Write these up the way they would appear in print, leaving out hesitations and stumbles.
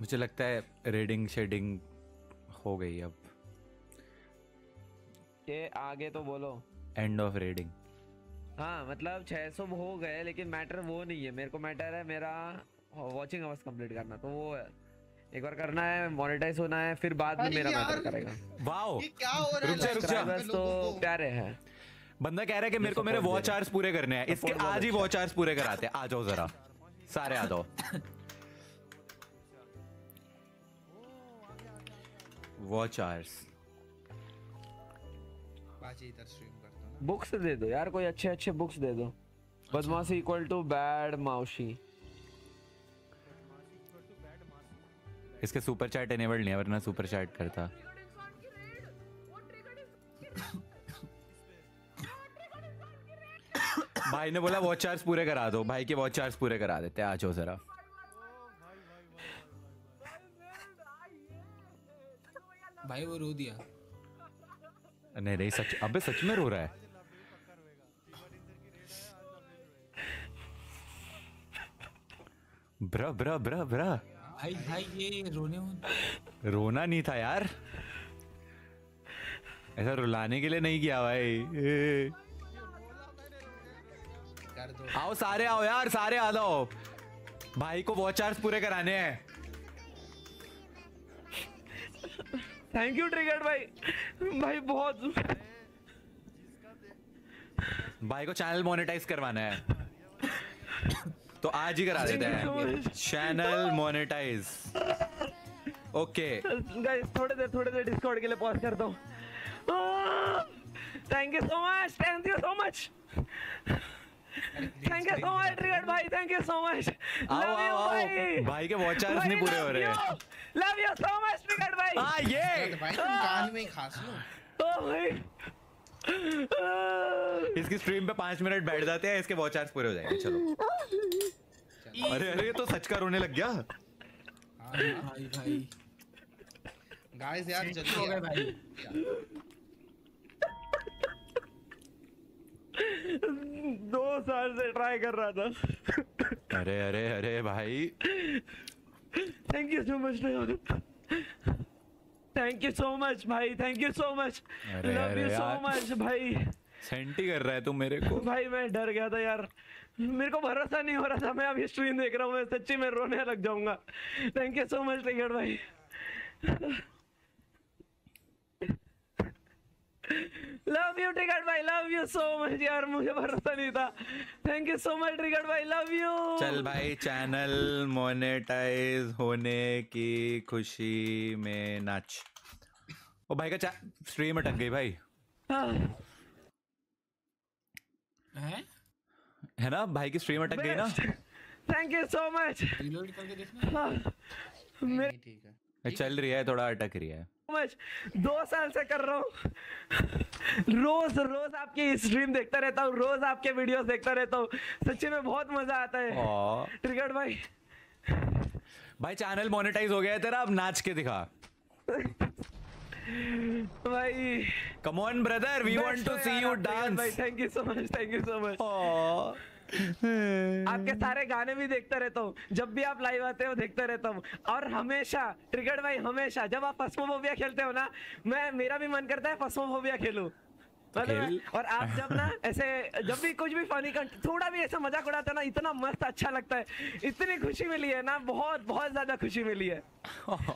मुझे लगता है रेडिंग शेडिंग हो गई अब। ये आगे तो बोलो एंड ऑफ रेडिंग। हाँ मतलब 600 हो गए लेकिन मैटर वो नहीं है मेरे को, मैटर है मेरा वॉचिंग आवर्स कंप्लीट करना, तो वो एक बार करना है, मोनेटाइज होना है, फिर बाद में मेरा मैटर करेगा। वाओ ये क्या हो रहा है? रुक जा बस, तो प्यारे हैं। बंदा कह रहा है कि मेरे को मेरे वॉच आवर्स पूरे करने हैं, इसके आज ही वॉच आवर्स पूरे कराते हैं। आ जाओ जरा सारे आ जाओ। वॉच आवर्स बाजी इधर स्ट्रीम करता हूं ना। बुक्स दे दो यार, कोई अच्छे अच्छे बुक्स दे दो। बदमाशी इक्वल टू बैड माउशी, इसके सुपर चैट इनेबल्ड नहीं है वरना सुपर चैट करता। भाई ने बोला वॉच आवर्स पूरे करा दो, भाई के वॉच आवर्स पूरे करा देते हैं, आ जाओ जरा। भाई वो रो दिया। नहीं नहीं सच, अबे सच में रो रहा है। ब्रा ब्रा ब्रा ब्रा भाई भाई ये रोना नहीं था यार, ऐसा रुलाने के लिए नहीं किया भाई। आओ सारे आओ यार, सारे आ जाओ, भाई को वॉच आवर्स पूरे कराने हैं। थैंक यू ट्रिगर भाई, भाई बहुत। भाई को चैनल मोनेटाइज करवाना है तो आज ही करा देते हैं चैनल मोनेटाइज। ओके गाइस थोड़े देर डिस्कॉर्ड के लिए पॉज करता हूँ। Thank you so much Trigger भाई, thank you so much. Love you भाई, भाई के वॉच आवर्स नहीं पूरे हो रहे हैं। Love you so much Trigger भाई। हां ये भाई तुम कान में ही खास लो। ओ भाई इसकी स्ट्रीम पे 5 मिनट बैठ जाते हैं, इसके वॉच आवर्स पूरे हो जाएंगे। चलो अरे ये तो सच का रोने लग गया। हां भाई गाइस यार जल्दी हो गए भाई। 2 साल से ट्राई कर रहा था। अरे अरे अरे भाई thank you so much, thank you so much भाई, thank you so much, love you so much भाई। सेंटी कर रहा है तू मेरे को। भाई मैं डर गया था यार, मेरे को भरोसा नहीं हो रहा था। मैं अब स्ट्रीम देख रहा हूँ, मैं सच्ची में रोने लग जाऊंगा। Thank you so much Trigger भाई। लव यू ट्रिगर भाई, लव यू सो मच यार, मुझे भरोसा नहीं था। Thank you so much Trigger भाई, लव यू। चल भाई चैनल मोनेटाइज होने की खुशी में नाच। ओ भाई का स्ट्रीम अटक गई भाई। है ना भाई की स्ट्रीम अटक गई ना। Thank you so much. Reload करके देखना। ठीक है चल रही है, थोड़ा अटक रही है। 2 साल से कर रहा हूँ, रोज आपकी स्ट्रीम देखता रहता हूँ, रोज आपके वीडियोस देखता रहता हूँ, सच्ची में बहुत मजा आता है। ट्रिगर भाई भाई चैनल मोनेटाइज हो गया है तेरा, अब नाच के दिखा। भाई come on brother, we want to see you dance. भाई thank you so much, thank you so much. आपके सारे गाने भी देखता रहता हूँ, जब भी आप लाइव आते हो देखता रहता हूँ। और हमेशा ट्रिगर भाई, हमेशा जब आप फस्मोफोबिया खेलते हो ना, मैं मेरा भी मन करता है फस्मोफोबिया खेलूं। और आप जब ना ऐसे जब भी कुछ भी फनी थोड़ा भी ऐसा मजाक उड़ाते ना, इतना मस्त अच्छा लगता है, इतनी खुशी मिली है ना, बहुत बहुत ज्यादा खुशी मिली है।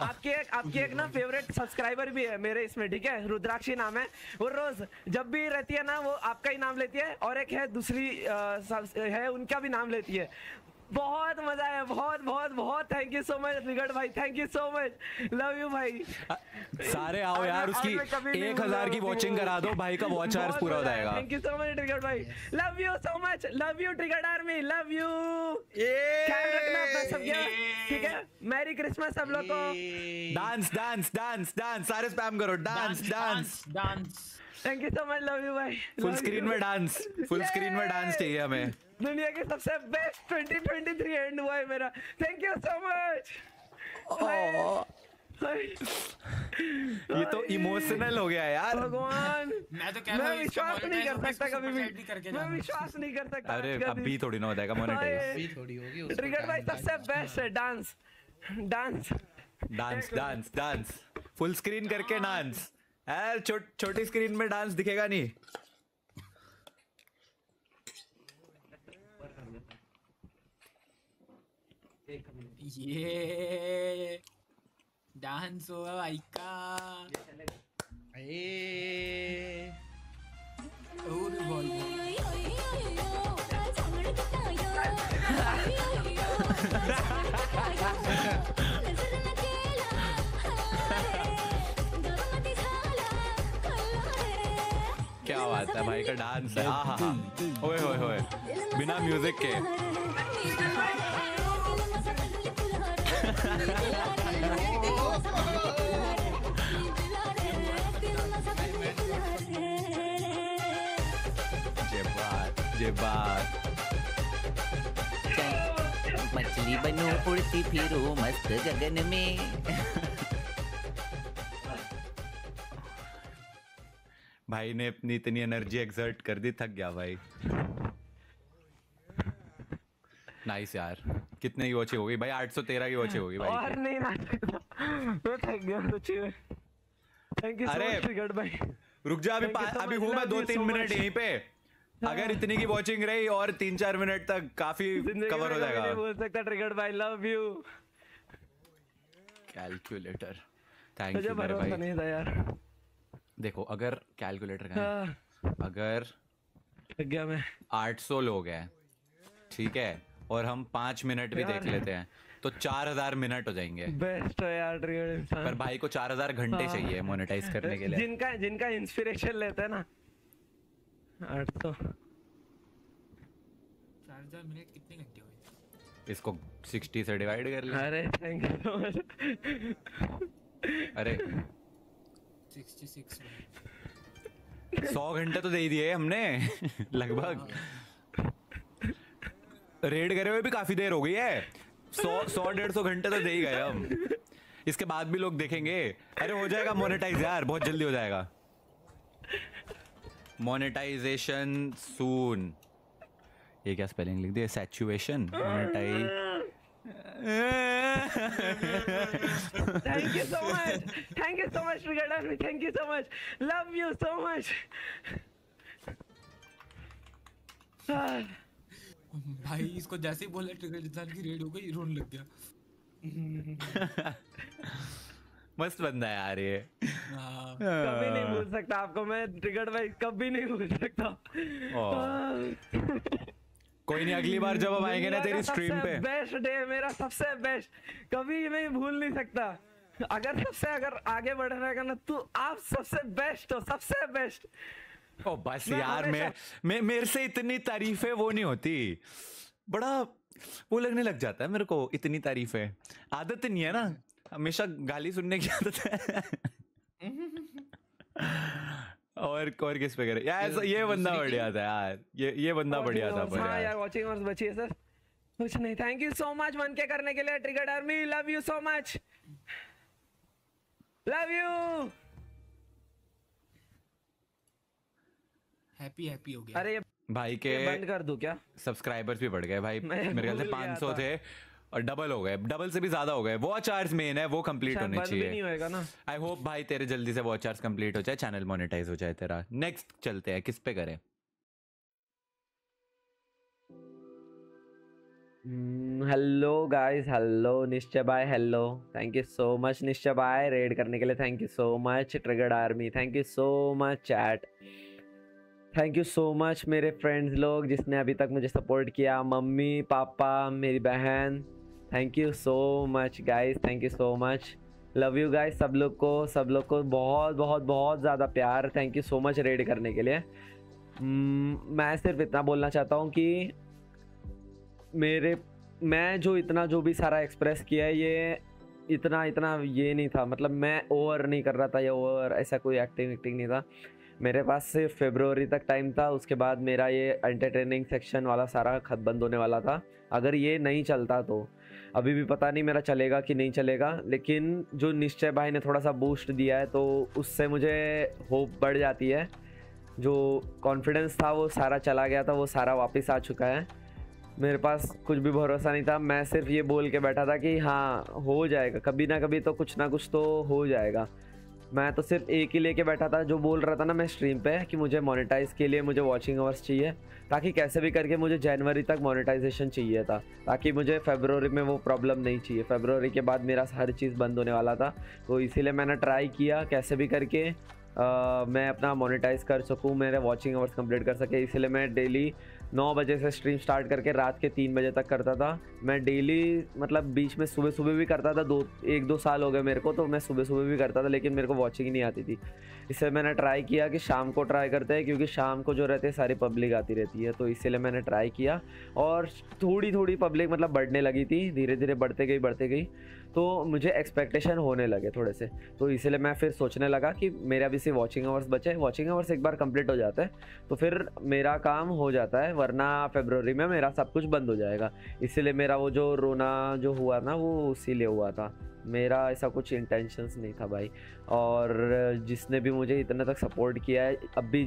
आपकी एक ना फेवरेट सब्सक्राइबर भी है मेरे इसमें, ठीक है, रुद्राक्षी नाम है। वो रोज जब भी रहती है ना, वो आपका ही नाम लेती है, और एक है दूसरी है उनका भी नाम लेती है। बहुत मजा है, बहुत बहुत बहुत। Thank you so much Trigger भाई, thank you so much, love you भाई। सारे आओ यार, उसकी 1000 की वॉचिंग करा दो, भाई का वॉच आवर्स पूरा हो जाएगा। Thank you so much Trigger भाई, love you so much, love you Trigger army, love you. ख्याल रखना अपना सब, ठीक है। मैरी क्रिसमस सब लोग को। डांस डांस डांस डांस, सारे स्पैम करो dance dance dance. Thank you so much, love you भाई। फुल स्क्रीन में डांस चाहिए हमें। दुनिया के सबसे बेस्ट 2023 एंड हुआ है मेरा। Thank you so much. ये तो इमोशनल हो गया यार। भगवान मैं तो कह रहा हूं विश्वास नहीं कर सकता कभी भी, मैं विश्वास नहीं कर सकता। अरे अभी थोड़ी ना हो जाएगा मोनेटाइज, अभी थोड़ी होगी। ट्रिगर भाई सबसे बेस्ट है dance dance. Dance dance dance full screen करके डांस। यार छोटी स्क्रीन में डांस दिखेगा नहीं। ये डांस हो भाई का ए ओल बॉल क्या बात है भाई का डांस है। आहा ओए होए होए बिना म्यूजिक के मछली बनो उड़ती फिरो मस्त गगन में। भाई ने अपनी इतनी एनर्जी एक्सर्ट कर दी, थक गया भाई। नाइस यार, कितने की वॉचे हो गई भाई? 813 की वॉचे हो गई भाई। और नहीं ना मैं थक गया तो। Thank you so much Trigger भाई। रुक जा, अभी हूं मैं 2-3 मिनट यहीं पे। अगर इतनी की वॉचिंग रही और 3-4 मिनट तक काफी कवर हो जाएगा। मैं बोल सकता ट्रिगर भाई love you calculator. Thank you मेरे भाई। नहीं था यार, देखो अगर कैलकुलेटर का अगर थक गया मैं। 800 लोग हैं ठीक है, और हम 5 मिनट भी देख लेते हैं तो 4000 मिनट हो जाएंगे। बेस्ट है यार ट्रिगर इंसान। पर भाई को 4000 घंटे चाहिए मोनेटाइज करने के लिए। जिनका इंस्पिरेशन लेते हैं ना 800 4000 मिनट कितने घंटे हुए? इसको 60 से डिवाइड कर ले। अरे थैंक यू सो मच। अरे 66 100 घंटे तो दे दिए हमने लगभग। रेड करे हुए भी काफी देर हो गई है। 100-150 घंटे तो दे ही गए हम। इसके बाद भी लोग देखेंगे। अरे हो जाएगा मोनेटाइज यार, बहुत जल्दी हो जाएगा मोनेटाइजेशन सून। ये क्या स्पेलिंग लिख दिया? Situation monetize. Thank you so much, thank you so much Trigger, thank you so much, love you so much भाई। इसको जैसे ही बोला ट्रिगर इंसान की रेड हो गई, रोने लग गया। मस्त बंदा है यार ये। कभी नहीं भूल सकता आपको मैं ट्रिगर भाई, कभी नहीं भूल सकता। कोई नहीं, अगली बार जब हम आएंगे ना तेरी स्ट्रीम पे। बेस्ट डे मेरा, सबसे बेस्ट, कभी मैं भूल नहीं सकता। अगर आगे बढ़ना है ना तू, आप सबसे बेस्ट हो, सबसे बेस्ट। ओ बस यार, मैं मेरे से इतनी तारीफें वो नहीं होती, बड़ा वो लगने लग जाता है मेरे को। इतनी तारीफें आदत नहीं है ना, हमेशा गाली सुनने की आदत है। और किस पे करे यार? ये बंदा बढ़िया था यार, ये बंदा बढ़िया था। हाँ यार, वॉचिंग आवर्स बची है सर, कुछ नहीं। थैंक यू सो मच मन के करने के लिए Trigger army, love you so much, love you. Happy हो गया। अरे भाई के बंद कर दूं क्या? सब्सक्राइबर्स भी बढ़ गए भाई, मेरे ख्याल से 500 थे और डबल हो गए, डबल से भी ज्यादा हो गए। वॉच आवर्स मेन है, वो कंप्लीट होने चाहिए। आई होप भाई तेरे जल्दी से वॉच आवर्स कंप्लीट हो जाए, चैनल मोनेटाइज हो जाए तेरा। नेक्स्ट चलते हैं, किस पे करें? हेलो गाइस, हेलो निश्चय भाई, hello thank you so much Nishchay भाई रेड करने के लिए। Thank you so much triggered army, thank you so much chat, thank you so much मेरे फ्रेंड्स लोग जिसने अभी तक मुझे सपोर्ट किया। मम्मी पापा मेरी बहन, thank you so much guys, thank you so much, love you guys. सब लोग को बहुत बहुत बहुत ज़्यादा प्यार। Thank you so much raid करने के लिए। मैं सिर्फ इतना बोलना चाहता हूँ कि मैं जो भी सारा एक्सप्रेस किया है, ये इतना ये नहीं था, मतलब मैं ओवर नहीं कर रहा था, ये ओवर ऐसा कोई एक्टिंग नहीं था। मेरे पास सिर्फ फरवरी तक टाइम था, उसके बाद मेरा ये एंटरटेनिंग सेक्शन वाला सारा खत बंद होने वाला था। अगर ये नहीं चलता तो अभी भी पता नहीं मेरा चलेगा कि नहीं चलेगा, लेकिन जो निश्चय भाई ने थोड़ा सा बूस्ट दिया है तो उससे मुझे होप बढ़ जाती है। जो कॉन्फिडेंस था वो सारा चला गया था, वो सारा वापस आ चुका है। मेरे पास कुछ भी भरोसा नहीं था, मैं सिर्फ ये बोल के बैठा था कि हाँ हो जाएगा, कभी ना कभी तो कुछ ना कुछ तो हो जाएगा। मैं तो सिर्फ एक ही लेके बैठा था जो बोल रहा था ना मैं स्ट्रीम पे कि मुझे मोनेटाइज़ के लिए मुझे वॉचिंग आवर्स चाहिए, ताकि कैसे भी करके मुझे जनवरी तक मोनेटाइजेशन चाहिए था, ताकि मुझे फरवरी में वो प्रॉब्लम नहीं चाहिए। फरवरी के बाद मेरा हर चीज़ बंद होने वाला था, तो इसीलिए मैंने ट्राई किया कैसे भी करके मैं अपना मोनेटाइज़ कर सकूँ, मेरे वॉचिंग आवर्स कंप्लीट कर सके। इसीलिए मैं डेली 9 बजे से स्ट्रीम स्टार्ट करके रात के 3 बजे तक करता था। मैं डेली मतलब बीच में सुबह सुबह भी करता था, 1-2 साल हो गए मेरे को, तो मैं सुबह सुबह भी करता था, लेकिन मेरे को वॉचिंग ही नहीं आती थी। इससे मैंने ट्राई किया कि शाम को ट्राई करते हैं, क्योंकि शाम को जो रहते हैं सारी पब्लिक आती रहती है, तो इसीलिए मैंने ट्राई किया और थोड़ी थोड़ी पब्लिक मतलब बढ़ने लगी थी, धीरे धीरे बढ़ते गई, तो मुझे एक्सपेक्टेशन होने लगे थोड़े से। तो इसीलिए मैं फिर सोचने लगा कि मेरे अभी से वॉचिंग आवर्स बचे, वॉचिंग आवर्स एक बार कंप्लीट हो जाता है तो फिर मेरा काम हो जाता है, वरना फरवरी में मेरा सब कुछ बंद हो जाएगा। इसीलिए मेरा वो जो रोना जो हुआ ना वो इसीलिए हुआ था, मेरा ऐसा कुछ इंटेंशंस नहीं था भाई। और जिसने भी मुझे इतना तक सपोर्ट किया है, अब भी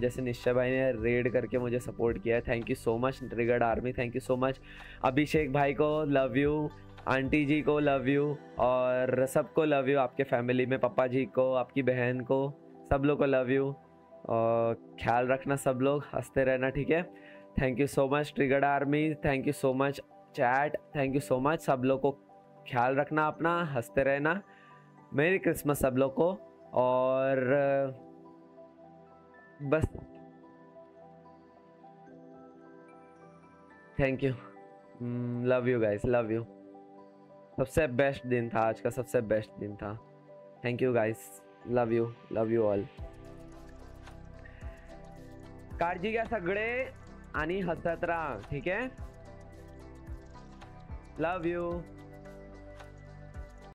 जैसे निश्चय भाई ने रेड करके मुझे सपोर्ट किया है, thank you so much triggered army, thank you so much. Abhishek भाई को लव यू, आंटी जी को लव यू, और सबको लव यू, आपके फैमिली में पापा जी को, आपकी बहन को, सब लोग को लव यू। और ख्याल रखना सब लोग, हंसते रहना, ठीक है। Thank you so much triggered army, thank you so much chat, thank you so much. सब लोग को ख्याल रखना अपना, हंसते रहना, मेरी क्रिसमस सब लोग को। और बस thank you, love you guys, love you. सबसे बेस्ट दिन था आज का, सबसे बेस्ट दिन था। Thank you guys, love you, love you all. काळजी घ्या सगळे आणि हसत राहा, ठीक है। Love you.